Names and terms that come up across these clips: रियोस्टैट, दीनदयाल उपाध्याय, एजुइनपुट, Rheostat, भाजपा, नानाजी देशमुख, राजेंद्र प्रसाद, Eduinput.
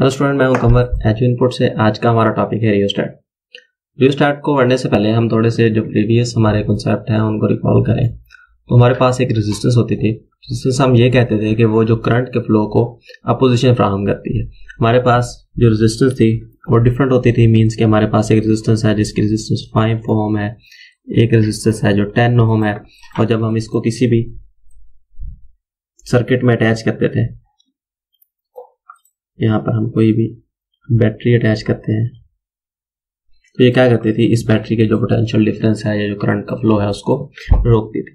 Hello student, मैं हूं कंवर एजुइनपुट से। आज का हमारा टॉपिक है रियोस्टैट। रियोस्टैट को पढ़ने से पहले हम थोड़े से जो प्रीवियस हमारे कॉन्सेप्ट हैं उनको रिकॉल करें। तो हमारे पास एक रेजिस्टेंस होती थी। रेजिस्टेंस हम ये कहते थे कि वो जो करंट के फ्लो को अपोजिशन फ्राहम करती है। हमारे पास जो रेजिस्टेंस थी वो डिफरेंट होती थी, मीन्स कि हमारे पास एक रेजिस्टेंस है जिसकी रेजिस्टेंस 5 ओम है, एक रेजिस्टेंस है जो 10 ओम है। और जब हम इसको किसी भी सर्किट में अटैच करते थे, यहाँ पर हम कोई भी बैटरी अटैच करते हैं, तो ये क्या करती थी, इस बैटरी के जो पोटेंशियल डिफरेंस है या जो करंट का फ्लो है उसको रोकती थी।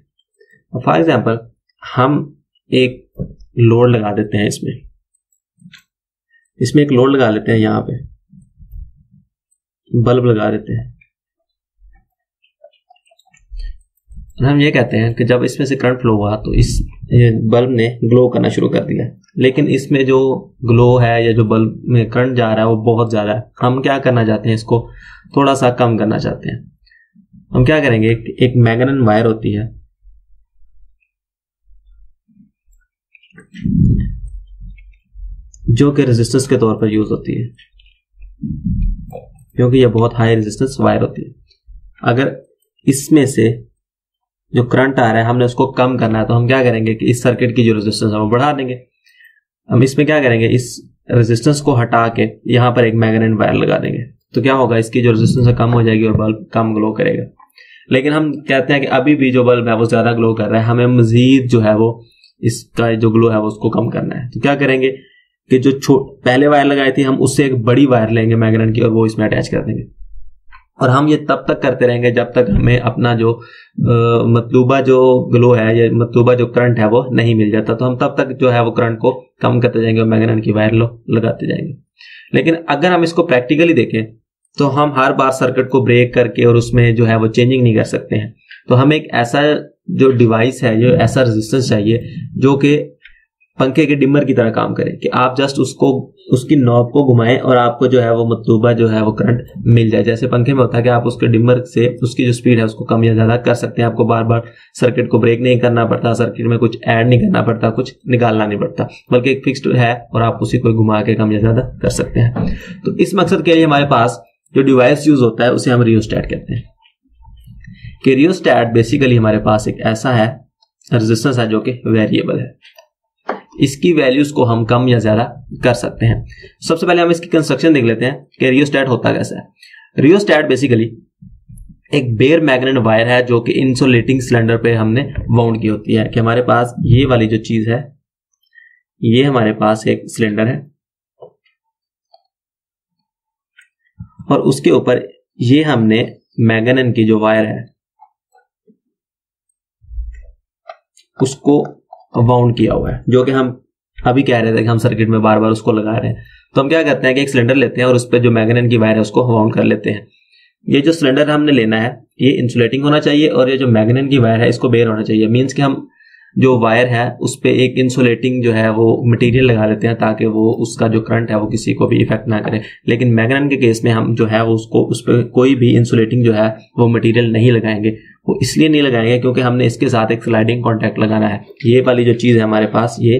फॉर एग्जाम्पल, हम एक लोड लगा देते हैं, इसमें एक लोड लगा लेते हैं, यहाँ पे बल्ब लगा देते हैं। हम ये कहते हैं कि जब इसमें से करंट फ्लो हुआ तो इस बल्ब ने ग्लो करना शुरू कर दिया, लेकिन इसमें जो ग्लो है या जो बल्ब में करंट जा रहा है वो बहुत ज़्यादा है। हम क्या करना चाहते हैं, इसको थोड़ा सा कम करना चाहते हैं। हम क्या करेंगे, एक मैग्नेटिक वायर होती है, जो कि रेजिस्टेंस के तौर पर यूज होती है, क्योंकि यह बहुत हाई रेजिस्टेंस वायर होती है। अगर इसमें से जो करंट आ रहा है हमने उसको कम करना है, तो हम क्या करेंगे कि इस सर्किट की जो रेजिस्टेंस है वो बढ़ा देंगे। हम इसमें क्या करेंगे, इस रेजिस्टेंस को हटा के यहाँ पर एक मैग्नेट वायर लगा देंगे। तो क्या होगा, इसकी जो रेजिस्टेंस है कम हो जाएगी और बल्ब कम ग्लो करेगा। लेकिन हम कहते हैं कि अभी भी जो बल्ब है वो ज्यादा ग्लो कर रहा है, हमें मजीद जो है वो इसका जो ग्लो है वो उसको कम करना है। तो क्या करेंगे कि जो पहले वायर लगाई थी, हम उससे एक बड़ी वायर लेंगे मैग्नेट की और वो इसमें अटैच कर देंगे। और हम ये तब तक करते रहेंगे जब तक हमें अपना जो मतलूबा जो ग्लो है या मतलूबा जो करंट है वो नहीं मिल जाता। तो हम तब तक जो है वो करंट को कम करते जाएंगे और मैग्नेट की वायर लगाते जाएंगे। लेकिन अगर हम इसको प्रैक्टिकली देखें तो हम हर बार सर्किट को ब्रेक करके और उसमें जो है वो चेंजिंग नहीं कर सकते हैं। तो हमें एक ऐसा जो डिवाइस है, जो ऐसा रेजिस्टेंस चाहिए जो कि पंखे के डिमर की तरह काम करे, कि आप जस्ट उसको उसकी नॉब को घुमाएं और आपको जो है वो मतलूबा जो है वो करंट मिल जाए। जैसे पंखे में होता है कि आप उसके डिमर से उसकी जो स्पीड है उसको कम या ज्यादा कर सकते हैं। आपको बार बार सर्किट को ब्रेक नहीं करना पड़ता, सर्किट में कुछ ऐड नहीं करना पड़ता, कुछ निकालना नहीं पड़ता, बल्कि एक फिक्स्ड है और आप उसी को घुमा के कम या ज्यादा कर सकते हैं। तो इस मकसद के लिए हमारे पास जो डिवाइस यूज होता है उसे हम रियोस्टैट कहते हैं। कि रियोस्टैट बेसिकली हमारे पास एक ऐसा है रेजिस्टेंस है जो कि वेरिएबल है, इसकी वैल्यूज को हम कम या ज्यादा कर सकते हैं। सबसे पहले हम इसकी कंस्ट्रक्शन देख लेते हैं कि रियोस्टैट होता कैसा है। रियोस्टैट बेसिकली एक बेयर मैग्नेट वायर है जो कि इंसुलेटिंग सिलेंडर पे हमने वाउंड की होती है। कि हमारे पास ये वाली जो चीज है, ये हमारे पास एक सिलेंडर है और उसके ऊपर ये हमने मैग्नेट की जो वायर है उसको वाउंड किया हुआ है, जो कि हम अभी कह रहे थे कि हम सर्किट में बार बार उसको लगा रहे हैं। तो हम क्या करते हैं कि एक सिलेंडर लेते हैं और उस पर जो मैग्नेट की वायर है उसको वाउंड कर लेते हैं। ये जो सिलेंडर हमने लेना है ये इंसुलेटिंग होना चाहिए और ये जो मैग्नेट की वायर है इसको बेयर होना चाहिए। मीन्स कि हम जो वायर है उस पर एक इंसुलेटिंग जो है वो मटेरियल लगा देते हैं ताकि वो उसका जो करंट है वो किसी को भी इफेक्ट ना करे। लेकिन मैग्नेट के केस में हम जो है वो उसको उस पर कोई भी इंसुलेटिंग जो है वो मटेरियल नहीं लगाएंगे। वो इसलिए नहीं लगाएंगे क्योंकि हमने इसके साथ एक स्लाइडिंग कॉन्टैक्ट लगाना है। ये वाली जो चीज है हमारे पास, ये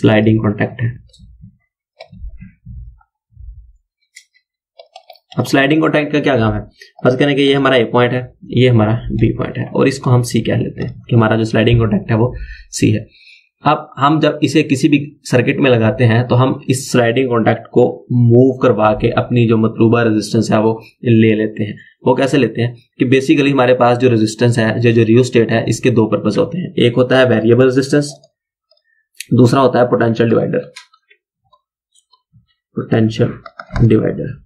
स्लाइडिंग कॉन्टैक्ट है। अब स्लाइडिंग कॉन्टैक्ट का क्या काम है, बस कहने कि ये हमारा ए पॉइंट है, ये हमारा बी पॉइंट है और इसको हम सी कह लेते हैं कि हमारा जो स्लाइडिंग कॉन्टैक्ट है वो सी है। अब हम जब इसे किसी भी सर्किट में लगाते हैं तो हम इस स्लाइडिंग कॉन्टैक्ट को मूव करवा के अपनी जो मतलूबा रेजिस्टेंस है वो ले लेते हैं। वो कैसे लेते हैं कि बेसिकली हमारे पास जो रेजिस्टेंस है, जो रियोस्टेट है, इसके दो पर्पस होते हैं। एक होता है वेरिएबल रेजिस्टेंस, दूसरा होता है पोटेंशियल डिवाइडर। पोटेंशियल डिवाइडर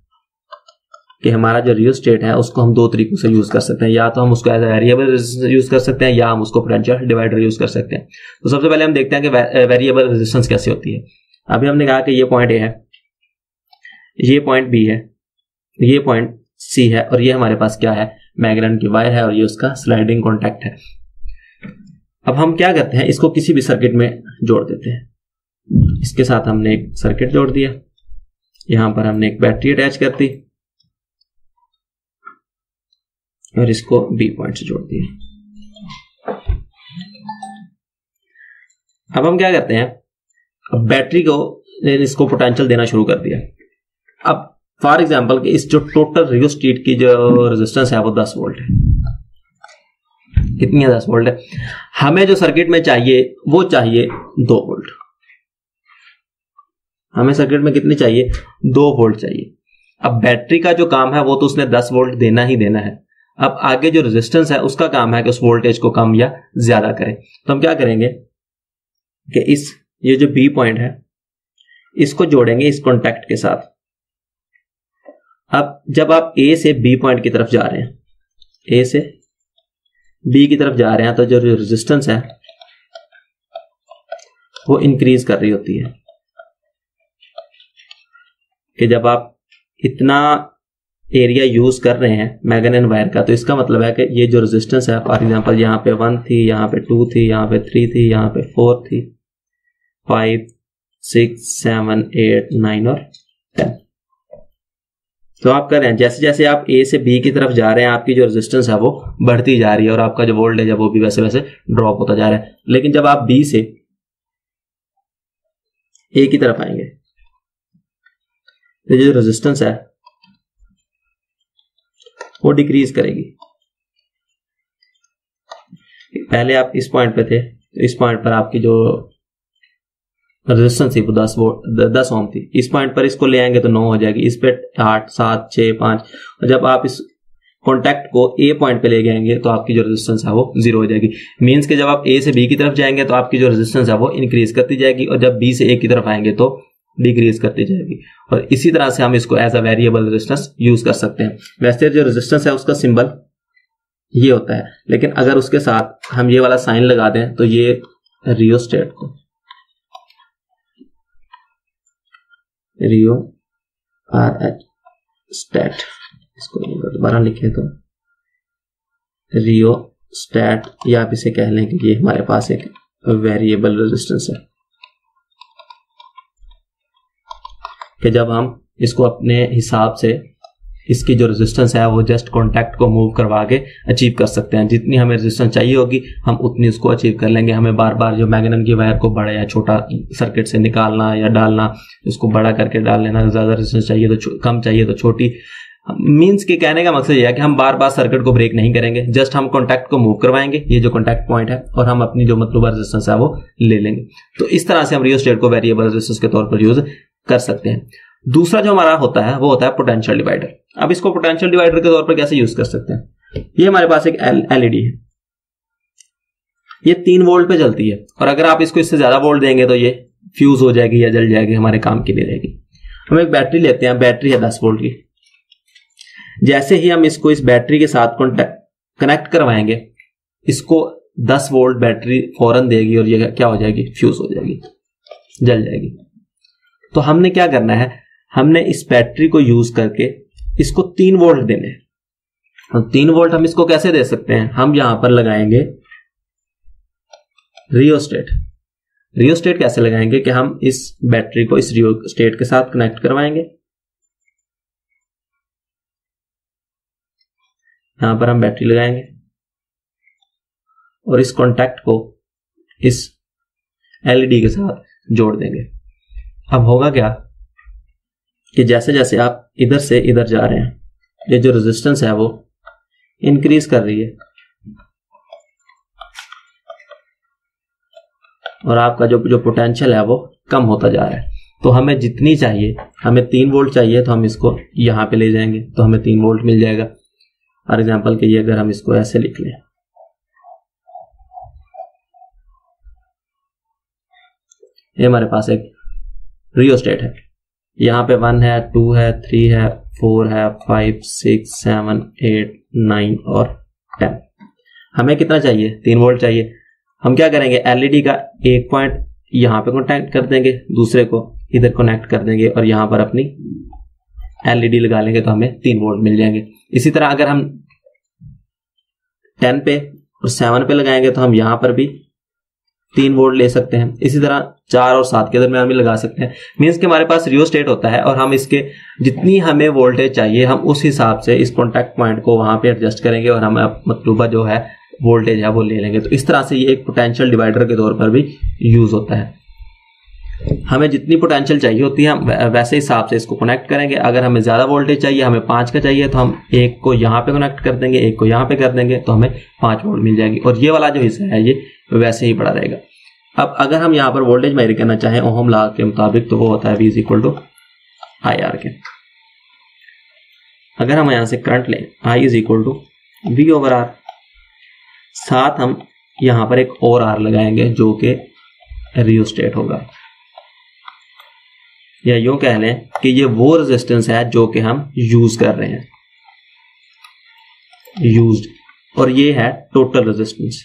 कि हमारा जो रियोस्टेट है उसको हम दो तरीकों से यूज कर सकते हैं, या तो हम उसको एज ए वेरिएबल यूज कर सकते हैं या हम उसको पोटेंशियल डिवाइडर यूज कर सकते हैं। तो सबसे पहले हम देखते हैं कि वेरिएबल रेजिस्टेंस कैसे होती है। अभी हमने कहा कि ये पॉइंट ए है, ये पॉइंट बी है, ये पॉइंट सी है और ये हमारे पास क्या है, मैग्नेट की वायर है और ये उसका स्लाइडिंग कॉन्टैक्ट है। अब हम क्या करते हैं, इसको किसी भी सर्किट में जोड़ देते हैं। इसके साथ हमने एक सर्किट जोड़ दिया, यहां पर हमने एक बैटरी अटैच कर दी और इसको बी पॉइंट से जोड़ दिया। अब हम क्या करते हैं, अब बैटरी को ने इसको पोटेंशियल देना शुरू कर दिया। अब फॉर एग्जांपल कि इस जो टोटल रियोस्टेट की जो रेजिस्टेंस है वो 10 वोल्ट है, कितनी है 10 वोल्ट है। हमें जो सर्किट में चाहिए वो चाहिए 2 वोल्ट, हमें सर्किट में कितनी चाहिए 2 वोल्ट चाहिए। अब बैटरी का जो काम है वो तो उसने 10 वोल्ट देना ही देना है, अब आगे जो रेजिस्टेंस है उसका काम है कि उस वोल्टेज को कम या ज्यादा करें। तो हम क्या करेंगे कि इस ये जो बी पॉइंट है इसको जोड़ेंगे इस कॉन्टेक्ट के साथ। अब जब आप ए से बी पॉइंट की तरफ जा रहे हैं, ए से बी की तरफ जा रहे हैं, तो जो रेजिस्टेंस है वो इंक्रीज कर रही होती है कि जब आप इतना एरिया यूज कर रहे हैं मैगनन वायर का, तो इसका मतलब है कि ये जो रेजिस्टेंस है फॉर एग्जांपल यहाँ पे 1 थी, यहाँ पे 2 थी, यहाँ पे 3 थी, यहाँ पे 4 थी, 5, 6, 7, 8, 9 और 10। तो आप कर रहे हैं जैसे जैसे आप ए से बी की तरफ जा रहे हैं आपकी जो रेजिस्टेंस है वो बढ़ती जा रही है और आपका जो वोल्टेज है वो भी वैसे वैसे ड्रॉप होता जा रहा है। लेकिन जब आप बी से ए की तरफ आएंगे तो जो रेजिस्टेंस है वो डिक्रीज करेगी। पहले आप इस पॉइंट पे थे, तो इस पॉइंट पर आपकी जो रेजिस्टेंस थी वो 10 ओम थी, इस पॉइंट पर इसको ले आएंगे तो 9 हो जाएगी, इस पे 8, 7, 6, 5। और जब आप इस कॉन्टेक्ट को ए पॉइंट पे ले जाएंगे तो आपकी जो रेजिस्टेंस है वो 0 हो जाएगी। मींस के जब आप ए से बी की तरफ जाएंगे तो आपकी जो रेजिस्टेंस है वो इंक्रीज करती जाएगी और जब बी से ए की तरफ आएंगे तो डिक्रीज करती जाएगी। और इसी तरह से हम इसको as a variable resistance use कर सकते हैं। वैसे जो रेजिस्टेंस है उसका सिंबल ये होता है, लेकिन अगर उसके साथ हम ये वाला साइन लगा दें तो ये रियोस्टेट को रियोस्टेट इसको दोबारा लिखें तो रियोस्टेट, या आप इसे कह लें कि ये हमारे पास एक वेरिएबल रेजिस्टेंस है कि जब हम इसको अपने हिसाब से इसकी जो रेजिस्टेंस है वो जस्ट कॉन्टैक्ट को मूव करवा के अचीव कर सकते हैं। जितनी हमें रेजिस्टेंस चाहिए होगी हम उतनी उसको अचीव कर लेंगे। हमें बार बार जो मैग्नेटन की वायर को बड़ा या छोटा सर्किट से निकालना या डालना, उसको बड़ा करके डाल लेना, ज़्यादा रेजिस्टेंस चाहिए तो कम चाहिए तो छोटी, मीन्स के कहने का मकसद यह है कि हम बार बार सर्किट को ब्रेक नहीं करेंगे, जस्ट हम कॉन्टैक्ट को मूव करवाएंगे, ये जो कॉन्टैक्ट पॉइंट है, और हम अपनी जो मतलूबा रेजिस्टेंस है वो ले लेंगे। तो इस तरह से हम रियोस्टेट को वेरिएबल रेजिस्टेंस के तौर पर यूज कर सकते हैं। दूसरा जो हमारा होता है वो होता है पोटेंशियल डिवाइडर। अब इसको पोटेंशियल डिवाइडर के तौर पर कैसे यूज कर सकते हैं, ये हमारे पास एक एलईडी है, ये 3 वोल्ट पे जलती है और अगर आप इसको इससे ज्यादा वोल्ट देंगे तो ये फ्यूज हो जाएगी या जल जाएगी, हमारे काम की नहीं रहेगी। हम एक बैटरी लेते हैं, बैटरी है 10 वोल्ट की, जैसे ही हम इसको इस बैटरी के साथ कनेक्ट करवाएंगे इसको 10 वोल्ट बैटरी फौरन देगी और ये क्या हो जाएगी, फ्यूज हो जाएगी, जल जाएगी। तो हमने क्या करना है, हमने इस बैटरी को यूज करके इसको 3 वोल्ट देने हैं। 3 वोल्ट हम इसको कैसे दे सकते हैं, हम यहां पर लगाएंगे रियोस्टेट। रियोस्टेट कैसे लगाएंगे कि हम इस बैटरी को इस रियोस्टेट के साथ कनेक्ट करवाएंगे, यहां पर हम बैटरी लगाएंगे और इस कॉन्टैक्ट को इस एलईडी के साथ जोड़ देंगे। अब होगा क्या कि जैसे जैसे आप इधर से इधर जा रहे हैं ये जो रेजिस्टेंस है वो इंक्रीज कर रही है और आपका जो पोटेंशियल है वो कम होता जा रहा है। तो हमें जितनी चाहिए, हमें 3 वोल्ट चाहिए, तो हम इसको यहां पे ले जाएंगे तो हमें 3 वोल्ट मिल जाएगा। फॉर एग्जाम्पल के ये अगर हम इसको ऐसे लिख लें, ये हमारे पास एक रियोस्टेट है, यहाँ पे 1 है, 2 है, 3 है, 4 है, 5, 6, 7, 8, 9 और 10। हमें कितना चाहिए, 3 वोल्ट चाहिए। हम क्या करेंगे, एलईडी का एक पॉइंट यहाँ पे कनेक्ट कर देंगे, दूसरे को इधर कनेक्ट कर देंगे और यहाँ पर अपनी एलईडी लगा लेंगे तो हमें 3 वोल्ट मिल जाएंगे। इसी तरह अगर हम 10 पे और 7 पे लगाएंगे तो हम यहाँ पर भी 3 वोल्ट ले सकते हैं। इसी तरह 4 और 7 के दरमियान भी लगा सकते हैं। मीन्स कि हमारे पास रियोस्टेट होता है और हम इसके जितनी हमें वोल्टेज चाहिए हम उस हिसाब से इस कॉन्टैक्ट पॉइंट को वहां पे एडजस्ट करेंगे और हमें मतलूबा जो है वोल्टेज है वो ले लेंगे। तो इस तरह से ये एक पोटेंशियल डिवाइडर के तौर पर भी यूज होता है। हमें जितनी पोटेंशियल चाहिए होती है हम वैसे हिसाब से इसको कनेक्ट करेंगे। अगर हमें ज़्यादा वोल्टेज चाहिए, हमें 5 का चाहिए, तो हम एक को यहाँ पे कनेक्ट कर देंगे, एक को यहाँ पे कर देंगे, तो हमें 5 वोल्ट मिल जाएगी। और ये वाला जो हिस्सा है ये वैसे ही पड़ा रहेगा। अब अगर हम यहाँ पर वोल्टेज मेजर करना चाहें ओम लॉ के मुताबिक, तो वो होता है V = IR के। अगर हम यहाँ से करंट लें I = V/R, साथ हम यहाँ पर एक और R लगाएंगे जो कि रियोस्टेट होगा, या यूं कह लें कि ये वो रेजिस्टेंस है जो कि हम यूज कर रहे हैं, यूज्ड, और ये है टोटल रेजिस्टेंस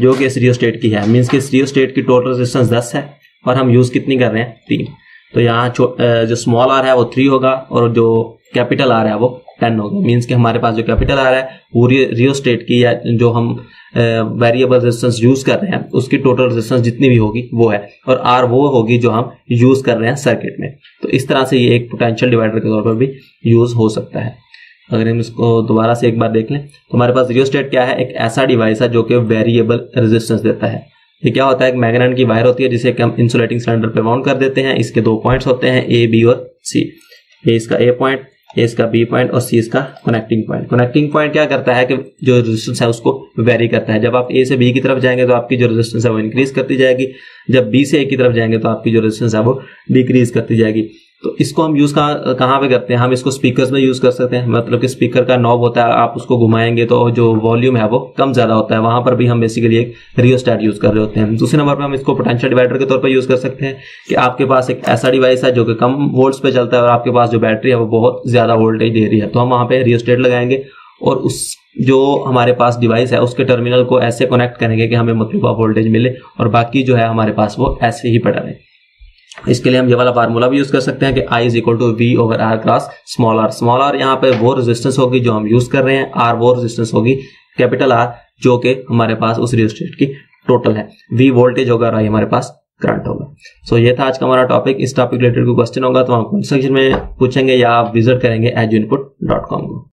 जो कि इस रियोस्टेट की है। मींस कि इस रियोस्टेट की टोटल रेजिस्टेंस 10 है और हम यूज कितनी कर रहे हैं, 3। तो यहाँ जो स्मॉल आर है वो 3 होगा और जो कैपिटल आर है वो 10 होगा। मींस कि हमारे पास जो कैपिटल आर है वो रियोस्टेट की या जो हम वेरिएबल रेजिस्टेंस यूज कर रहे हैं उसकी टोटल रेजिस्टेंस जितनी भी होगी वो है, और आर वो होगी जो हम यूज कर रहे हैं सर्किट में। तो इस तरह से ये एक पोटेंशियल डिवाइडर के तौर पर भी यूज हो सकता है। अगर हम इसको दोबारा से एक बार देख लें तो हमारे पास रियोस्टेट क्या है, एक ऐसा डिवाइस है जो कि वेरिएबल रेजिस्टेंस देता है। ये क्या होता है, एक मैग्नेट की वायर होती है जिसे हम इंसुलेटिंग सिलेंडर पे वाउंड कर देते हैं। इसके 2 पॉइंट्स होते हैं A, B और C। ये इसका A पॉइंट, ये इसका B पॉइंट और C इसका कनेक्टिंग पॉइंट। कनेक्टिंग पॉइंट क्या करता है कि जो रेजिस्टेंस है उसको वेरी करता है। जब आप A से B की तरफ जाएंगे तो आपकी जो रेजिस्टेंस है वो इंक्रीज करती जाएगी, जब B से A की तरफ जाएंगे तो आपकी जो रेजिस्टेंस है वो डिक्रीज करती जाएगी। तो इसको हम यूज कहाँ पे करते हैं, हम इसको स्पीकर्स में यूज कर सकते हैं। मतलब कि स्पीकर का नॉब होता है, आप उसको घुमाएंगे तो जो वॉल्यूम है वो कम ज्यादा होता है, वहां पर भी हम बेसिकली एक रियोस्टेट यूज कर रहे होते हैं। दूसरे नंबर पर हम इसको पोटेंशियल डिवाइडर के तौर पर यूज कर सकते हैं कि आपके पास एक ऐसा डिवाइस है जो कि कम वोल्ट्स पे चलता है और आपके पास जो बैटरी है वो बहुत ज्यादा वोल्टेज दे रही है, तो हम वहां पे रियोस्टेट लगाएंगे और उस जो हमारे पास डिवाइस है उसके टर्मिनल को ऐसे कनेक्ट करेंगे कि हमें मतलूबा वोल्टेज मिले और बाकी जो है हमारे पास वो ऐसे ही पड़ा रहे। इसके लिए हम ये वाला फार्मूला भी यूज कर सकते हैं कि I = V/R cross small r। Small r यहाँ पे वो रेजिस्टेंस होगी जो हम यूज कर रहे हैं, r वो रेजिस्टेंस होगी कैपिटल R जो कि हमारे पास उस रेजिस्टेंस की टोटल है, V वोल्टेज होगा और I हमारे पास करंट होगा। सो ये था आज का हमारा टॉपिक। इस टॉपिक रिलेटेड कोई क्वेश्चन होगा तो हम कमेंट सेक्शन में पूछेंगे या आप विजिट करेंगे eduinput.com को।